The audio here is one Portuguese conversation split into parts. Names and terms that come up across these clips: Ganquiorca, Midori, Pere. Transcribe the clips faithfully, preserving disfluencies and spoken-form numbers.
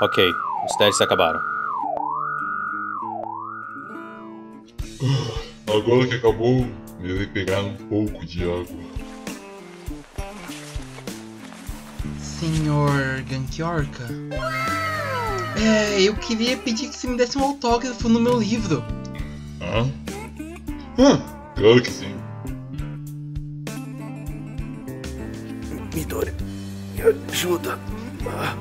Ok, os testes acabaram. Agora que acabou, irei pegar um pouco de água. Senhor Ganquiorca? É, eu queria pedir que você me desse um autógrafo no meu livro. Ah? Ah, claro que sim. Midori, me ajuda. Ah.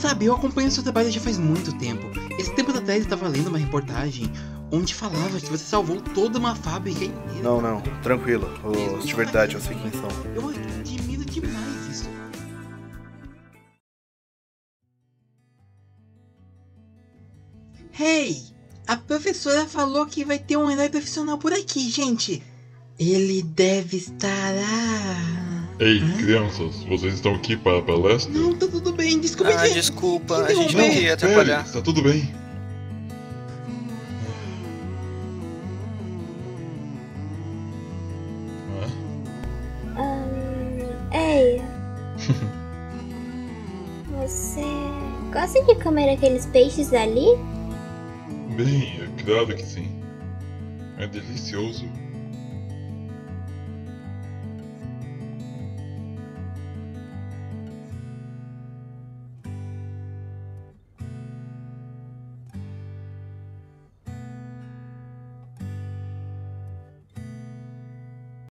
Sabe, eu acompanho seu trabalho já faz muito tempo. Esse tempo atrás eu estava lendo uma reportagem onde falava que você salvou toda uma fábrica inteira. Não, não, tranquilo. Oh, de verdade, eu sei quem são. Eu admiro demais isso. Hey! A professora falou que vai ter um herói profissional por aqui, gente. Ele deve estar lá... Ei, hã? Crianças, vocês estão aqui para a palestra? Não, tá tudo bem, desculpa, ah, gente. desculpa, a gente não queria atrapalhar. Pere, tá tudo bem. Hum, ei. Você gosta de comer aqueles peixes ali? Bem, é claro que sim. É delicioso.